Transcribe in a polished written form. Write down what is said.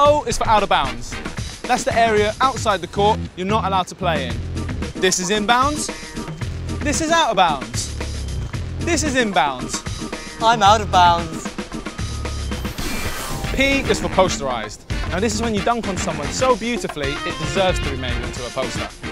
O is for out of bounds. That's the area outside the court you're not allowed to play in. This is inbounds. This is out of bounds. This is inbounds. I'm out of bounds. P is for posterised. Now this is when you dunk on someone so beautifully it deserves to be made into a poster.